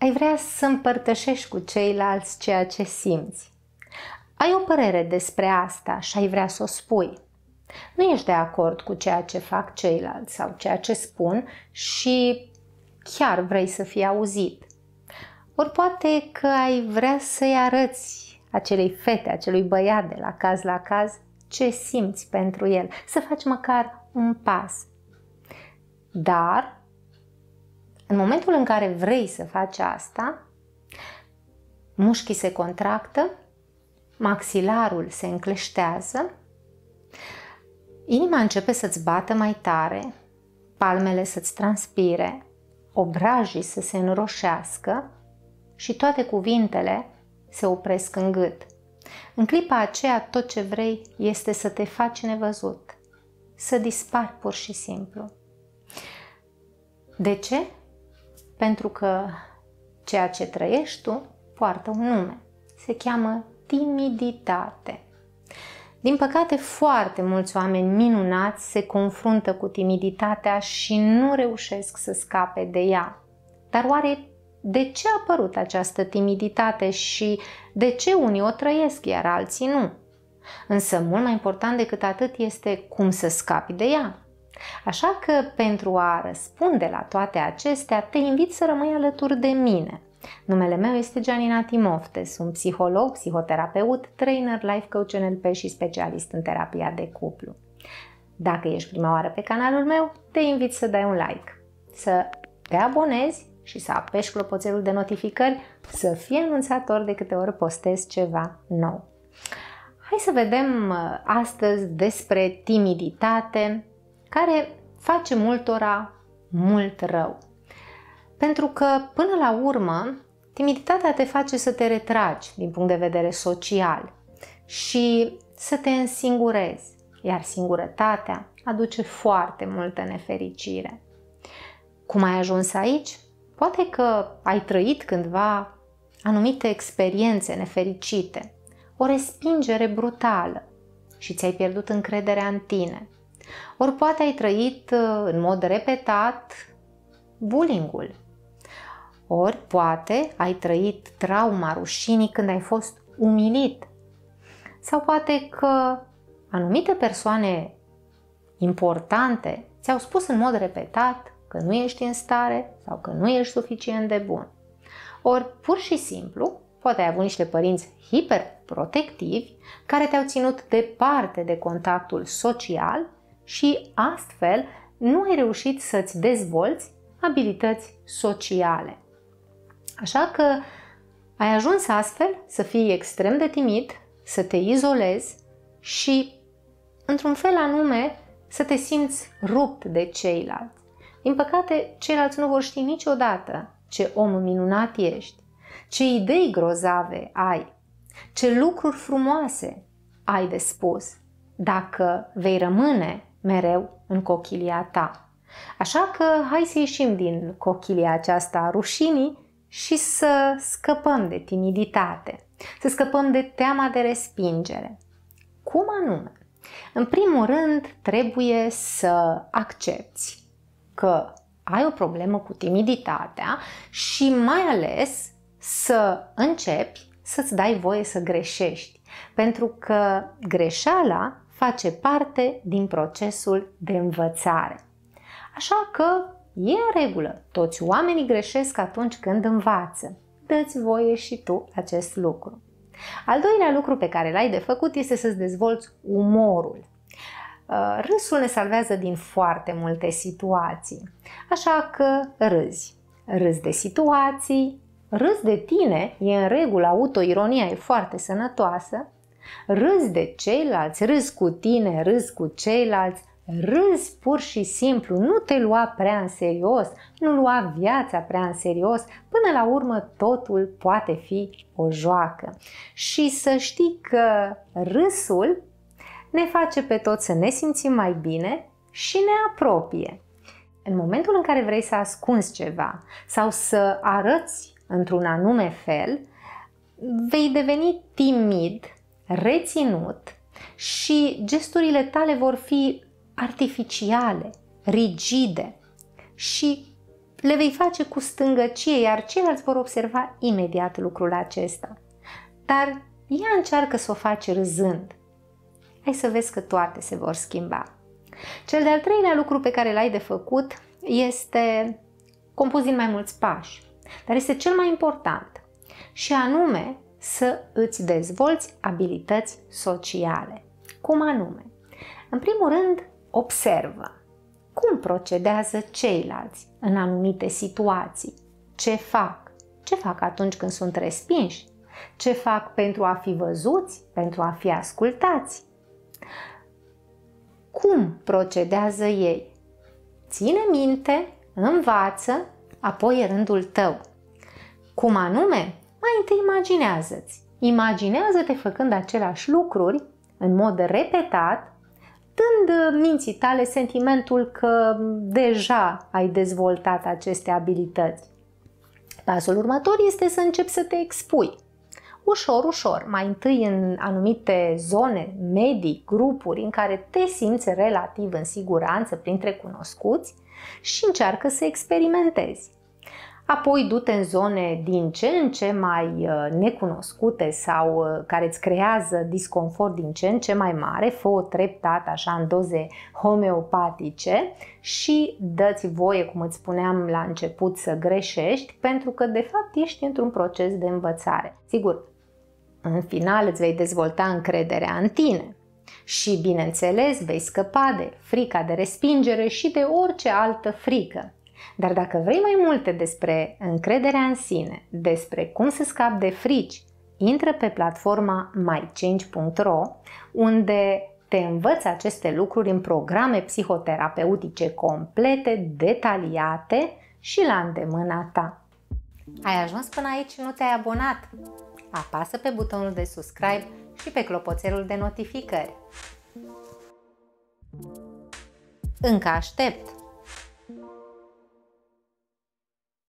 ai vrea să împărtășești cu ceilalți ceea ce simți. Ai o părere despre asta și ai vrea să o spui. Nu ești de acord cu ceea ce fac ceilalți sau ceea ce spun și chiar vrei să fii auzit. Ori poate că ai vrea să-i arăți acelei fete, acelui băiat de la caz la caz ce simți pentru el, să faci măcar un pas. Dar în momentul în care vrei să faci asta, mușchii se contractă, maxilarul se încleștează, inima începe să-ți bată mai tare, palmele să-ți transpire, obrajii să se înroșească și toate cuvintele se opresc în gât. În clipa aceea tot ce vrei este să te faci nevăzut, să dispari pur și simplu. De ce? Pentru că ceea ce trăiești tu poartă un nume. Se cheamă timiditate. Din păcate, foarte mulți oameni minunați se confruntă cu timiditatea și nu reușesc să scape de ea. Dar oare de ce a apărut această timiditate și de ce unii o trăiesc, iar alții nu? Însă mult mai important decât atât este cum să scapi de ea. Așa că, pentru a răspunde la toate acestea, te invit să rămâi alături de mine. Numele meu este Geanina Timofte, sunt psiholog, psihoterapeut, trainer, life coach NLP și specialist în terapia de cuplu. Dacă ești prima oară pe canalul meu, te invit să dai un like, să te abonezi și să apeși clopoțelul de notificări, să fii anunțat ori de câte ori postez ceva nou. Hai să vedem astăzi despre timiditate, care face multora mult rău. Pentru că, până la urmă, timiditatea te face să te retragi din punct de vedere social și să te însingurezi, iar singurătatea aduce foarte multă nefericire. Cum ai ajuns aici? Poate că ai trăit cândva anumite experiențe nefericite, o respingere brutală și ți-ai pierdut încrederea în tine. Ori poate ai trăit în mod repetat bullying-ul. Ori poate ai trăit trauma rușinii când ai fost umilit. Sau poate că anumite persoane importante ți-au spus în mod repetat că nu ești în stare sau că nu ești suficient de bun. Ori pur și simplu poate ai avut niște părinți hiperprotectivi care te-au ținut departe de contactul social și astfel nu ai reușit să-ți dezvolți abilități sociale. Așa că ai ajuns astfel să fii extrem de timid, să te izolezi și, într-un fel anume, să te simți rupt de ceilalți. Din păcate, ceilalți nu vor ști niciodată ce om minunat ești, ce idei grozave ai, ce lucruri frumoase ai de spus, dacă vei rămâne mereu în cochilia ta. Așa că hai să ieșim din cochilia aceasta a rușinii și să scăpăm de timiditate, să scăpăm de teama de respingere. Cum anume? În primul rând, trebuie să accepti că ai o problemă cu timiditatea și mai ales să începi să-ți dai voie să greșești, pentru că greșeala face parte din procesul de învățare. Așa că e în regulă, toți oamenii greșesc atunci când învață. Dă-ți voie și tu acest lucru. Al doilea lucru pe care l-ai de făcut este să-ți dezvolți umorul. Râsul ne salvează din foarte multe situații, așa că râzi. Râzi de situații, râzi de tine, e în regulă, autoironia e foarte sănătoasă, râzi de ceilalți, râzi cu tine, râzi cu ceilalți, râzi pur și simplu, nu te lua prea în serios, nu lua viața prea în serios, până la urmă totul poate fi o joacă. Și să știi că râsul ne face pe toți să ne simțim mai bine și ne apropie. În momentul în care vrei să ascunzi ceva sau să arăți într-un anume fel, vei deveni timid, reținut și gesturile tale vor fi artificiale, rigide și le vei face cu stângăcie, iar ceilalți vor observa imediat lucrul acesta. Dar ea încearcă să o faci râzând. Hai să vezi că toate se vor schimba. Cel de-al treilea lucru pe care l-ai de făcut este compus din mai mulți pași, dar este cel mai important, și anume să îți dezvolți abilități sociale. Cum anume? În primul rând, observă cum procedează ceilalți în anumite situații, ce fac atunci când sunt respinși, ce fac pentru a fi văzuți, pentru a fi ascultați, cum procedează ei. Ține minte, învață, apoi e rândul tău. Cum anume? Mai întâi imaginează-ți. Imaginează-te făcând același lucruri în mod repetat, dând minții tale sentimentul că deja ai dezvoltat aceste abilități. Pasul următor este să începi să te expui. Ușor, ușor, mai întâi în anumite zone, medii, grupuri în care te simți relativ în siguranță printre cunoscuți și încearcă să experimentezi. Apoi du-te în zone din ce în ce mai necunoscute sau care îți creează disconfort din ce în ce mai mare, fă-o treptat, așa, în doze homeopatice și dă-ți voie, cum îți spuneam la început, să greșești, pentru că de fapt ești într-un proces de învățare. Sigur, în final îți vei dezvolta încrederea în tine și, bineînțeles, vei scăpa de frica de respingere și de orice altă frică. Dar dacă vrei mai multe despre încrederea în sine, despre cum să scapi de frici, intră pe platforma mychange.ro, unde te învăț aceste lucruri în programe psihoterapeutice complete, detaliate și la îndemâna ta. Ai ajuns până aici și nu te-ai abonat? Apasă pe butonul de subscribe și pe clopoțelul de notificări. Încă aștept!